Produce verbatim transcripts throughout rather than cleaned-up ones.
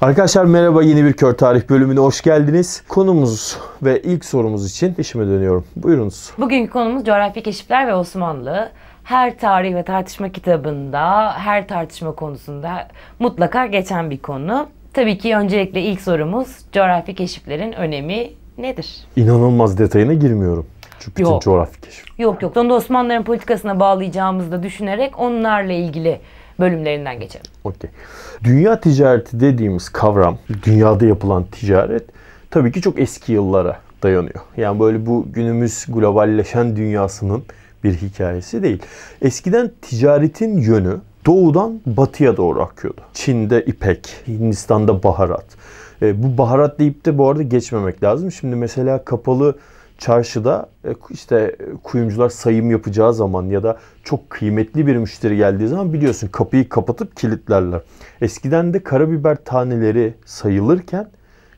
Arkadaşlar merhaba, yeni bir Kör Tarih bölümüne hoş geldiniz. Konumuz ve ilk sorumuz için işime dönüyorum. Buyurunuz. Bugünkü konumuz Coğrafi Keşifler ve Osmanlı. Her tarih ve tartışma kitabında, her tartışma konusunda mutlaka geçen bir konu. Tabii ki öncelikle ilk sorumuz coğrafi keşiflerin önemi nedir? İnanılmaz detayına girmiyorum. Çünkü bütün coğrafi keşif. Yok yok. Sonunda Osmanlıların politikasına bağlayacağımızı da düşünerek onlarla ilgili bölümlerinden geçelim. Okey. Dünya ticareti dediğimiz kavram, dünyada yapılan ticaret tabii ki çok eski yıllara dayanıyor. Yani böyle bu günümüz globalleşen dünyasının bir hikayesi değil. Eskiden ticaretin yönü doğudan batıya doğru akıyordu. Çin'de ipek, Hindistan'da baharat. E, bu baharat deyip de bu arada geçmemek lazım. Şimdi mesela kapalı çarşıda işte kuyumcular sayım yapacağı zaman ya da çok kıymetli bir müşteri geldiği zaman biliyorsun kapıyı kapatıp kilitlerler. Eskiden de karabiber taneleri sayılırken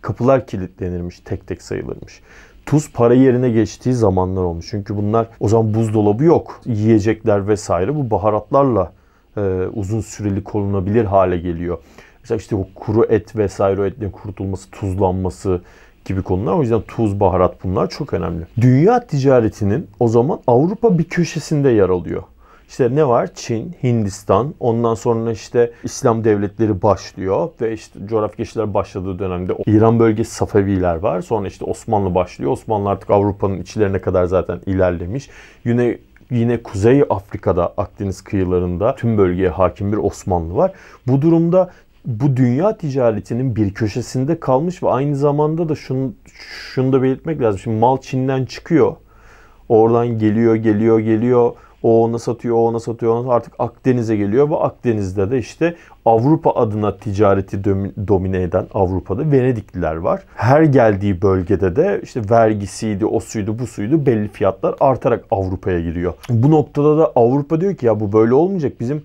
kapılar kilitlenirmiş, tek tek sayılırmış. Tuz para yerine geçtiği zamanlar olmuş. Çünkü bunlar o zaman buzdolabı yok. Yiyecekler vesaire bu baharatlarla e, uzun süreli korunabilir hale geliyor. Mesela işte bu kuru et vesaire, o etlerin kurutulması, tuzlanması gibi konular. O yüzden tuz, baharat bunlar çok önemli. Dünya ticaretinin o zaman Avrupa bir köşesinde yer alıyor. İşte ne var? Çin, Hindistan, ondan sonra işte İslam devletleri başlıyor ve işte coğrafi keşifler başladığı dönemde İran bölgesi Safeviler var. Sonra işte Osmanlı başlıyor. Osmanlı artık Avrupa'nın içlerine kadar zaten ilerlemiş. Yine yine Kuzey Afrika'da, Akdeniz kıyılarında tüm bölgeye hakim bir Osmanlı var. Bu durumda bu dünya ticaretinin bir köşesinde kalmış ve aynı zamanda da şunu, şunu da belirtmek lazım. Şimdi mal Çin'den çıkıyor. Oradan geliyor, geliyor, geliyor. O ona satıyor, o ona satıyor, ona artık Akdeniz'e geliyor ve Akdeniz'de de işte Avrupa adına ticareti domine eden Avrupa'da Venedikliler var. Her geldiği bölgede de işte vergisiydi, o suydu, bu suydu, belli fiyatlar artarak Avrupa'ya giriyor. Bu noktada da Avrupa diyor ki ya bu böyle olmayacak, bizim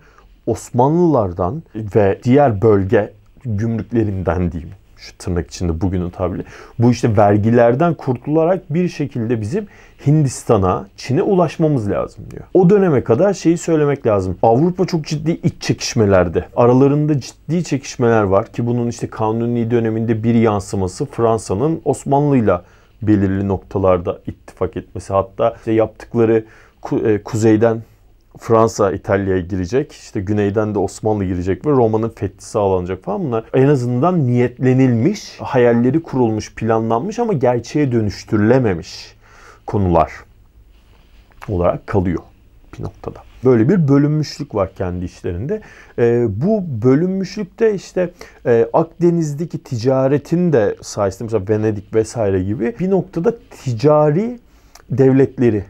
Osmanlılardan ve diğer bölge gümrüklerinden diyeyim şu tırnak içinde bugünün tabiri, bu işte vergilerden kurtularak bir şekilde bizim Hindistan'a, Çin'e ulaşmamız lazım diyor. O döneme kadar şeyi söylemek lazım. Avrupa çok ciddi iç çekişmelerde. Aralarında ciddi çekişmeler var ki bunun işte Kanuni döneminde bir yansıması Fransa'nın Osmanlı'yla belirli noktalarda ittifak etmesi. Hatta işte yaptıkları kuzeyden Fransa, İtalya'ya girecek, işte güneyden de Osmanlı girecek ve Roma'nın fethi sağlanacak falan, bunlar en azından niyetlenilmiş, hayalleri kurulmuş, planlanmış ama gerçeğe dönüştürülememiş konular olarak kalıyor bir noktada. Böyle bir bölünmüşlük var kendi işlerinde. E, bu bölünmüşlükte işte e, Akdeniz'deki ticaretin de sayesinde mesela Venedik vesaire gibi bir noktada ticari devletleri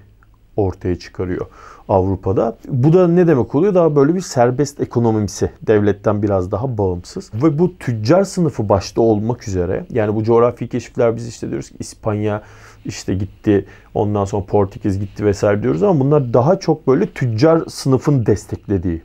ortaya çıkarıyor Avrupa'da. Bu da ne demek oluyor? Daha böyle bir serbest ekonomimsi, devletten biraz daha bağımsız. Ve bu tüccar sınıfı başta olmak üzere, yani bu coğrafi keşifler biz işte diyoruz ki İspanya işte gitti, ondan sonra Portekiz gitti vesaire diyoruz ama bunlar daha çok böyle tüccar sınıfın desteklediği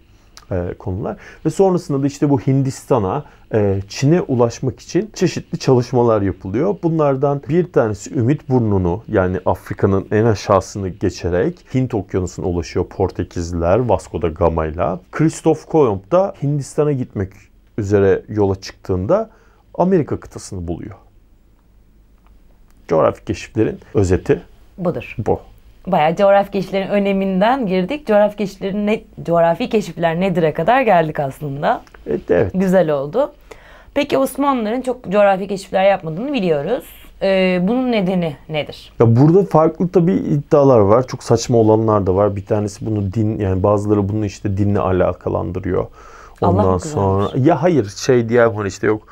e, konular. Ve sonrasında da işte bu Hindistan'a, e, Çin'e ulaşmak için çeşitli çalışmalar yapılıyor. Bunlardan bir tanesi Ümit Burnu'nu, yani Afrika'nın en aşağısını geçerek Hint Okyanusu'na ulaşıyor Portekizliler Vasco da Gama'yla. Kristof Kolomb da Hindistan'a gitmek üzere yola çıktığında Amerika kıtasını buluyor. Coğrafi keşiflerin özeti budur. Bu. Bayağı coğrafi keşiflerin öneminden girdik. Coğrafi keşiflerin ne, coğrafi keşifler nedir'e kadar geldik aslında. Evet, evet. Güzel oldu. Peki Osmanlıların çok coğrafi keşifler yapmadığını biliyoruz. Ee, bunun nedeni nedir? Ya burada farklı tabii iddialar var. Çok saçma olanlar da var. Bir tanesi bunu din, yani bazıları bunu işte dinle alakalandırıyor. Ondan Allah sonra güzelmiş. Ya hayır şey diyeyim hani işte yok.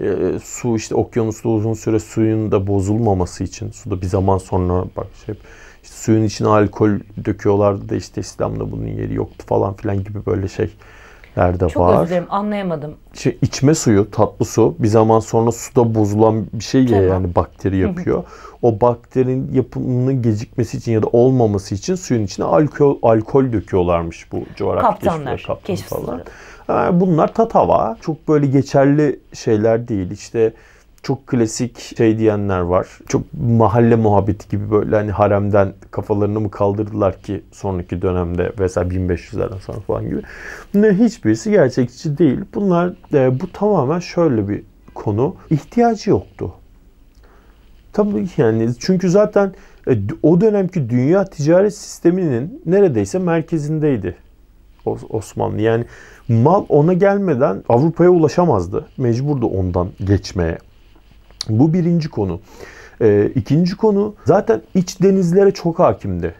E, su işte okyanusta uzun süre suyun da bozulmaması için suda bir zaman sonra bak şey İşte suyun içine alkol döküyorlardı da işte İslam'da bunun yeri yoktu falan filan gibi böyle şeyler de var. Çok özür dilerim, anlayamadım. İşte içme suyu, tatlı su bir zaman sonra suda bozulan bir şey ya, yani bakteri yapıyor. O bakterinin yapımının gecikmesi için ya da olmaması için suyun içine alkol alkol döküyorlarmış bu coğrafi keşifler, kaptan falan. Yani bunlar tatava. Çok böyle geçerli şeyler değil. İşte çok klasik şey diyenler var. Çok mahalle muhabbeti gibi böyle hani haremden kafalarını mı kaldırdılar ki sonraki dönemde vesaire bin beş yüzlerden sonra falan gibi. Bunların hiçbirisi gerçekçi değil. Bunlar bu tamamen şöyle bir konu ihtiyacı yoktu. Tabii yani çünkü zaten o dönemki dünya ticaret sisteminin neredeyse merkezindeydi Osmanlı. Yani mal ona gelmeden Avrupa'ya ulaşamazdı. Mecburdu ondan geçmeye. Bu birinci konu. E, ikinci konu, zaten iç denizlere çok hakimdi.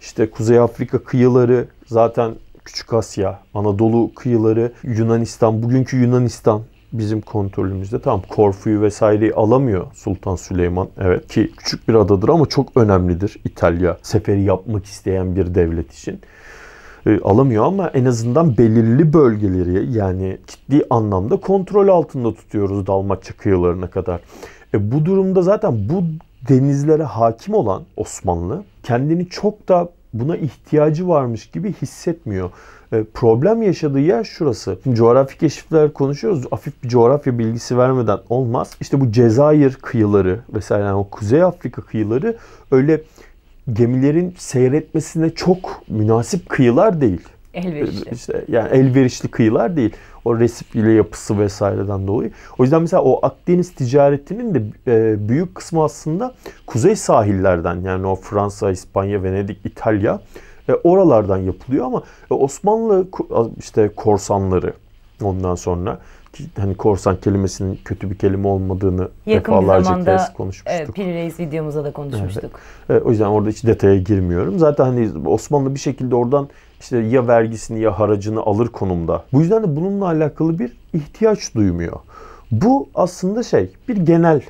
İşte Kuzey Afrika kıyıları, zaten Küçük Asya, Anadolu kıyıları, Yunanistan, bugünkü Yunanistan bizim kontrolümüzde. Tamam, Korfu'yu vesaireyi alamıyor Sultan Süleyman. Evet ki küçük bir adadır ama çok önemlidir İtalya seferi yapmak isteyen bir devlet için. E, alamıyor ama en azından belirli bölgeleri, yani ciddi anlamda kontrol altında tutuyoruz Dalmaçya kıyılarına kadar. E, bu durumda zaten bu denizlere hakim olan Osmanlı kendini çok da buna ihtiyacı varmış gibi hissetmiyor. E, problem yaşadığı yer şurası. Şimdi coğrafi keşifler konuşuyoruz. Hafif bir coğrafya bilgisi vermeden olmaz. İşte bu Cezayir kıyıları vesaire, yani o Kuzey Afrika kıyıları öyle gemilerin seyretmesine çok münasip kıyılar değil. Elverişli. İşte yani elverişli kıyılar değil. O resifli yapısı vesaireden dolayı. O yüzden mesela o Akdeniz ticaretinin de büyük kısmı aslında kuzey sahillerden, yani o Fransa, İspanya, Venedik, İtalya oralardan yapılıyor ama Osmanlı işte korsanları, ondan sonra hani korsan kelimesinin kötü bir kelime olmadığını defalarca kez konuşmuştuk. Evet, Piri Reis videomuzda da konuşmuştuk. Evet. O yüzden orada hiç detaya girmiyorum. Zaten hani Osmanlı bir şekilde oradan işte ya vergisini ya haracını alır konumda. Bu yüzden de bununla alakalı bir ihtiyaç duymuyor. Bu aslında şey, bir genel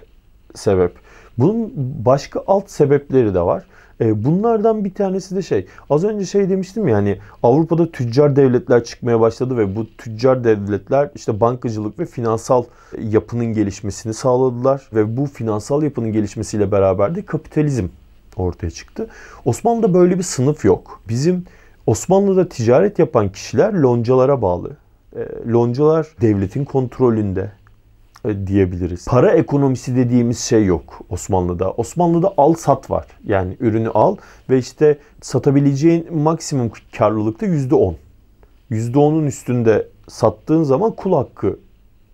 sebep. Bunun başka alt sebepleri de var. Bunlardan bir tanesi de şey, az önce şey demiştim ya, hani Avrupa'da tüccar devletler çıkmaya başladı ve bu tüccar devletler işte bankacılık ve finansal yapının gelişmesini sağladılar ve bu finansal yapının gelişmesiyle beraber de kapitalizm ortaya çıktı. Osmanlı'da böyle bir sınıf yok. Bizim Osmanlı'da ticaret yapan kişiler loncalara bağlı. Loncalar devletin kontrolünde diyebiliriz. Para ekonomisi dediğimiz şey yok Osmanlı'da. Osmanlı'da al sat var. Yani ürünü al ve işte satabileceğin maksimum karlılıkta yüzde on. yüzde onun üstünde sattığın zaman kul hakkı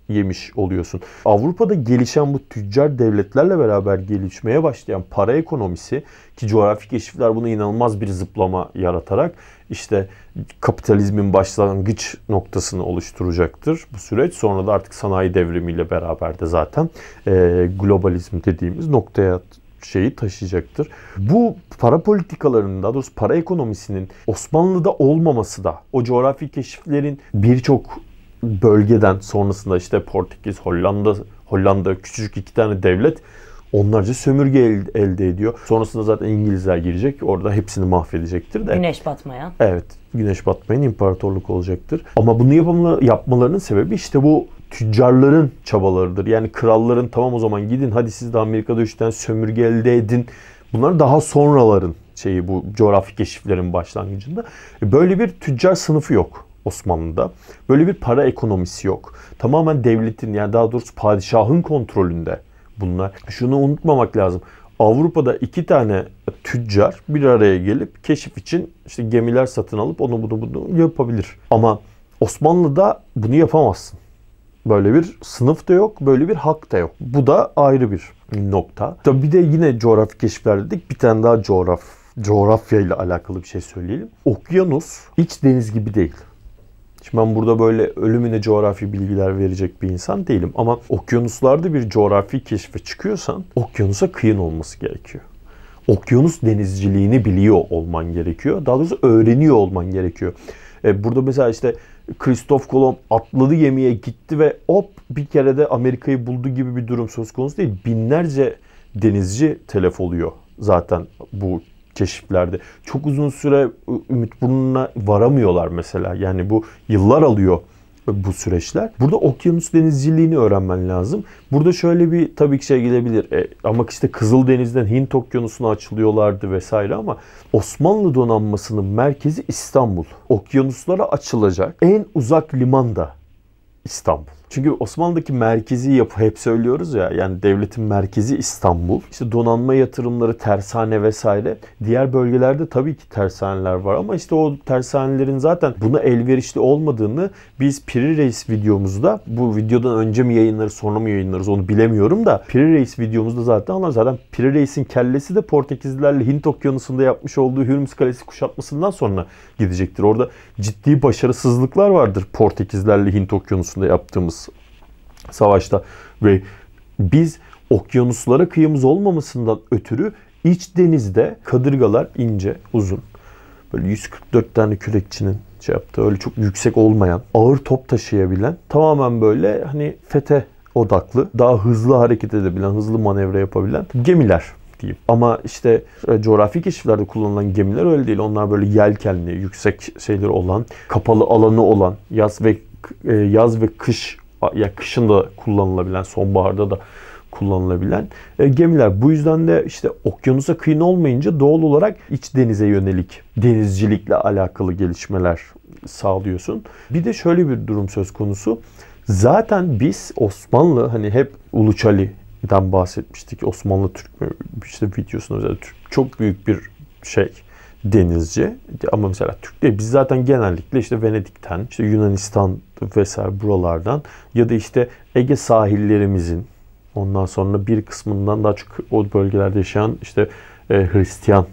yemiş oluyorsun. Avrupa'da gelişen bu tüccar devletlerle beraber gelişmeye başlayan para ekonomisi, ki coğrafi keşifler buna inanılmaz bir zıplama yaratarak işte kapitalizmin başlangıç noktasını oluşturacaktır bu süreç. Sonra da artık sanayi devrimiyle beraber de zaten e, globalizm dediğimiz noktaya şeyi taşıyacaktır. Bu para politikalarının, daha doğrusu para ekonomisinin Osmanlı'da olmaması da o coğrafi keşiflerin birçok bölgeden sonrasında işte Portekiz, Hollanda, Hollanda küçücük iki tane devlet onlarca sömürge elde ediyor. Sonrasında zaten İngilizler girecek. Orada hepsini mahvedecektir de. Güneş batmayan. Evet. Güneş batmayan imparatorluk olacaktır. Ama bunu yapmalarının sebebi işte bu tüccarların çabalarıdır. Yani kralların, tamam o zaman gidin hadi siz de Amerika'da üç tane sömürge elde edin. Bunlar daha sonraların şeyi, bu coğrafi keşiflerin başlangıcında. Böyle bir tüccar sınıfı yok Osmanlı'da. Böyle bir para ekonomisi yok. Tamamen devletin, yani daha doğrusu padişahın kontrolünde bunlar. Şunu unutmamak lazım. Avrupa'da iki tane tüccar bir araya gelip keşif için işte gemiler satın alıp onu bunu bunu yapabilir. Ama Osmanlı'da bunu yapamazsın. Böyle bir sınıf da yok, böyle bir hak da yok. Bu da ayrı bir nokta. Tabii bir de yine coğrafi keşifler dedik. Bir tane daha coğraf, coğrafya ile alakalı bir şey söyleyelim. Okyanus iç deniz gibi değil. Şimdi ben burada böyle ölümüne coğrafi bilgiler verecek bir insan değilim. Ama okyanuslarda bir coğrafi keşfe çıkıyorsan okyanusa kıyın olması gerekiyor. Okyanus denizciliğini biliyor olman gerekiyor. Daha doğrusu öğreniyor olman gerekiyor. Ee, burada mesela işte Kristof Kolomb atladı gemiye gitti ve hop bir kere de Amerika'yı buldu gibi bir durum söz konusu değil. Binlerce denizci telef oluyor zaten bu keşiflerde. Çok uzun süre Ümit Burnu'na varamıyorlar mesela. Yani bu yıllar alıyor bu süreçler. Burada okyanus denizciliğini öğrenmen lazım. Burada şöyle bir tabii ki şey gelebilir. E, ama işte Kızıldeniz'den Hint okyanusuna açılıyorlardı vesaire, ama Osmanlı donanmasının merkezi İstanbul. Okyanuslara açılacak en uzak liman da İstanbul. Çünkü Osmanlı'daki merkezi yapı, hep söylüyoruz ya, yani devletin merkezi İstanbul. İşte donanma yatırımları, tersane vesaire. Diğer bölgelerde tabii ki tersaneler var ama işte o tersanelerin zaten buna elverişli olmadığını biz Piri Reis videomuzda, bu videodan önce mi yayınlarız sonra mı yayınlarız onu bilemiyorum da, Piri Reis videomuzda zaten anlarız. Zaten Piri Reis'in kellesi de Portekizlilerle Hint Okyanusu'nda yapmış olduğu Hürmüz Kalesi kuşatmasından sonra gidecektir. Orada ciddi başarısızlıklar vardır Portekizlerle Hint Okyanusu'nda yaptığımız savaşta ve biz okyanuslara kıyımız olmamasından ötürü iç denizde kadırgalar ince, uzun, böyle yüz kırk dört tane kürekçinin şey yaptığı, öyle çok yüksek olmayan, ağır top taşıyabilen, tamamen böyle hani fethe odaklı, daha hızlı hareket edebilen, hızlı manevra yapabilen gemiler diyeyim. Ama işte coğrafi keşiflerde kullanılan gemiler öyle değil. Onlar böyle yelkenli, yüksek şeyleri olan, kapalı alanı olan, yaz ve yaz ve kış, ya kışın da kullanılabilen, sonbaharda da kullanılabilen gemiler. Bu yüzden de işte okyanusa kıyın olmayınca doğal olarak iç denize yönelik denizcilikle alakalı gelişmeler sağlıyorsun. Bir de şöyle bir durum söz konusu. Zaten biz Osmanlı, hani hep Uluç Ali'den bahsetmiştik. Osmanlı Türk işte videosunda mesela çok büyük bir şey, denizci, ama mesela Türk değil. Biz zaten genellikle işte Venedik'ten, işte Yunanistan vesaire buralardan ya da işte Ege sahillerimizin, ondan sonra bir kısmından daha çok o bölgelerde yaşayan işte Hristiyan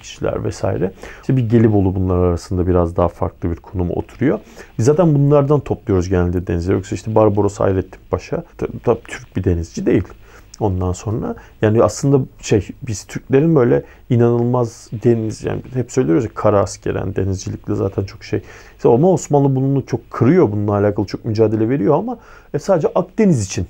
kişiler vesaire. İşte bir Gelibolu bunlar arasında biraz daha farklı bir konuma oturuyor. Biz zaten bunlardan topluyoruz genelde denize. Yoksa işte Barbaros Hayreddin Paşa tabii Türk bir denizci değil. Ondan sonra yani aslında şey, biz Türklerin böyle inanılmaz deniz, yani hep söylüyoruz ya, kara askeren denizcilikle zaten çok şey. Ama Osmanlı bunu çok kırıyor, bununla alakalı çok mücadele veriyor ama e, sadece Akdeniz için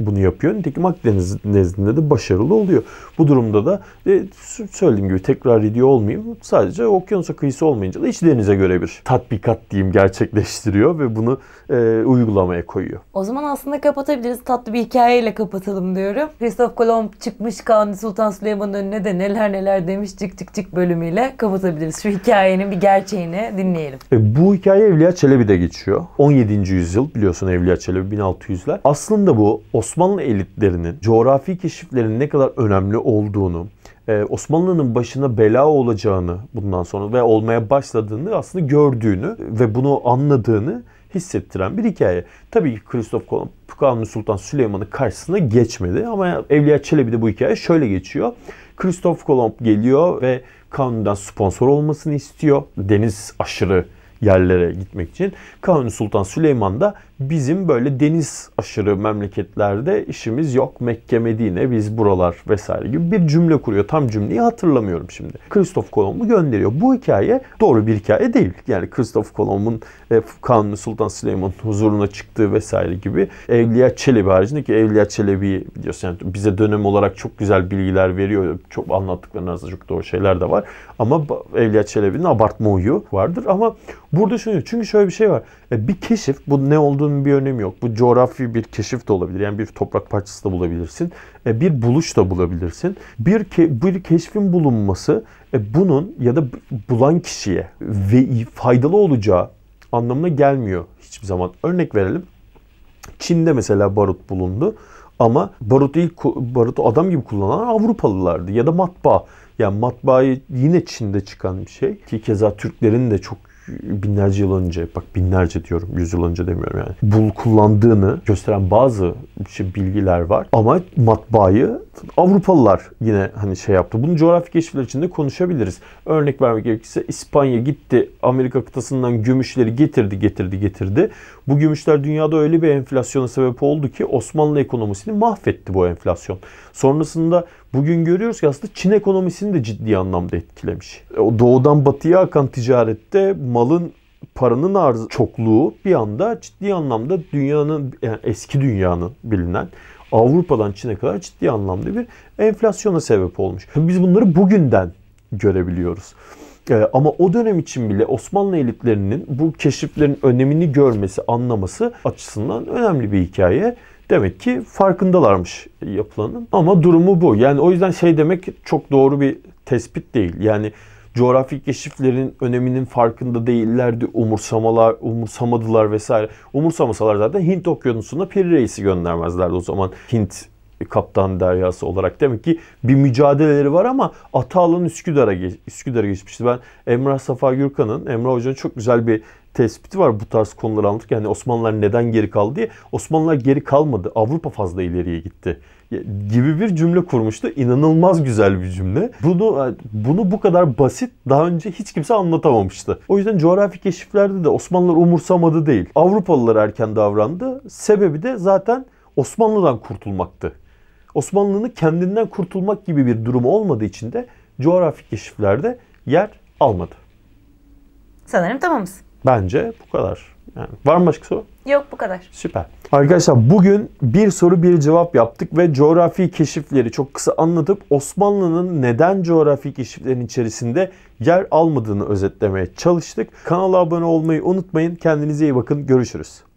bunu yapıyor. Nitekim Akdeniz nezdinde de başarılı oluyor. Bu durumda da e, söylediğim gibi tekrar ediyor olmayayım. Sadece okyanusa kıyısı olmayınca da iç denize göre bir tatbikat diyeyim gerçekleştiriyor ve bunu e, uygulamaya koyuyor. O zaman aslında kapatabiliriz. Tatlı bir hikayeyle kapatalım diyorum. Kristof Kolomb çıkmış Kanuni Sultan Süleyman'ın önüne de neler neler demiş, cık cık cık bölümüyle kapatabiliriz. Şu hikayenin bir gerçeğini dinleyelim. E, bu hikaye Evliya Çelebi'de geçiyor. on yedinci yüzyıl, biliyorsun Evliya Çelebi bin altı yüzler. Aslında bu Osmanlı elitlerinin coğrafi keşiflerin ne kadar önemli olduğunu, Osmanlı'nın başına bela olacağını bundan sonra ve olmaya başladığını aslında gördüğünü ve bunu anladığını hissettiren bir hikaye. Tabii ki Kristof Kolomb Kanuni Sultan Süleyman'ın karşısına geçmedi ama Evliya Çelebi'de bu hikaye şöyle geçiyor. Kristof Kolomb geliyor ve Kanuni'den sponsor olmasını istiyor. Deniz aşırı yerlere gitmek için. Kanuni Sultan Süleyman da bizim böyle deniz aşırı memleketlerde işimiz yok. Mekke, Medine, biz buralar vesaire gibi bir cümle kuruyor. Tam cümleyi hatırlamıyorum şimdi. Kristof Kolomb'u gönderiyor. Bu hikaye doğru bir hikaye değil. Yani Kristof Kolomb'un Kanuni Sultan Süleyman'ın huzuruna çıktığı vesaire gibi. Evliya Çelebi haricinde, ki Evliya Çelebi biliyorsun yani bize dönem olarak çok güzel bilgiler veriyor. Çok anlattıkların arasında çok doğru şeyler de var. Ama Evliya Çelebi'nin abartma huyu vardır ama burada şunu, çünkü şöyle bir şey var. Bir keşif, bu ne olduğunun bir önemi yok. Bu coğrafi bir keşif de olabilir. Yani bir toprak parçası da bulabilirsin. Bir buluş da bulabilirsin. Bir, ke bir keşfin bulunması bunun ya da bulan kişiye ve faydalı olacağı anlamına gelmiyor hiçbir zaman. Örnek verelim. Çin'de mesela barut bulundu. Ama barutu ilk barutu adam gibi kullanan Avrupalılardı. Ya da matbaa. Yani matbaayı yine Çin'de çıkan bir şey. Ki keza Türklerin de çok binlerce yıl önce, bak binlerce diyorum, yüzyıl önce demiyorum yani, bul kullandığını gösteren bazı şey, bilgiler var. Ama matbaayı Avrupalılar yine hani şey yaptı. Bunu coğrafi keşifler içinde konuşabiliriz. Örnek vermek gerekirse İspanya gitti Amerika kıtasından gümüşleri getirdi getirdi getirdi. Bu gümüşler dünyada öyle bir enflasyona sebep oldu ki Osmanlı ekonomisini mahvetti bu enflasyon. Sonrasında bugün görüyoruz ki aslında Çin ekonomisini de ciddi anlamda etkilemiş. Doğudan batıya akan ticarette malın, paranın arzı çokluğu bir anda ciddi anlamda dünyanın, yani eski dünyanın bilinen Avrupa'dan Çin'e kadar ciddi anlamda bir enflasyona sebep olmuş. Biz bunları bugünden görebiliyoruz. Ama o dönem için bile Osmanlı elitlerinin bu keşiflerin önemini görmesi, anlaması açısından önemli bir hikaye. Demek ki farkındalarmış yapılanın ama durumu bu. Yani o yüzden şey demek çok doğru bir tespit değil. Yani coğrafi keşiflerin öneminin farkında değillerdi, umursamalar, umursamadılar vesaire. Umursamasalar zaten Hint Okyanusu'na Piri Reis'i göndermezlerdi o zaman. Hint Kaptan Deryası olarak demek ki bir mücadeleleri var ama Atalı'nın Üsküdar'a geç, Üsküdar'a geçmişti. Ben Emrah Safa Gürkan'ın, Emrah Hoca'nın çok güzel bir tespiti var bu tarz konuları anlatırken. Yani Osmanlılar neden geri kaldı diye. Osmanlılar geri kalmadı. Avrupa fazla ileriye gitti gibi bir cümle kurmuştu. İnanılmaz güzel bir cümle. Bunu, bunu bu kadar basit daha önce hiç kimse anlatamamıştı. O yüzden coğrafi keşiflerde de Osmanlılar umursamadı değil. Avrupalılar erken davrandı. Sebebi de zaten Osmanlı'dan kurtulmaktı. Osmanlı'nın kendinden kurtulmak gibi bir durumu olmadığı için de coğrafi keşiflerde yer almadı. Sanırım tamamız. Bence bu kadar. Yani var mı başka soru? Yok, bu kadar. Süper. Arkadaşlar bugün bir soru bir cevap yaptık ve coğrafi keşifleri çok kısa anlatıp Osmanlı'nın neden coğrafi keşiflerin içerisinde yer almadığını özetlemeye çalıştık. Kanala abone olmayı unutmayın. Kendinize iyi bakın. Görüşürüz.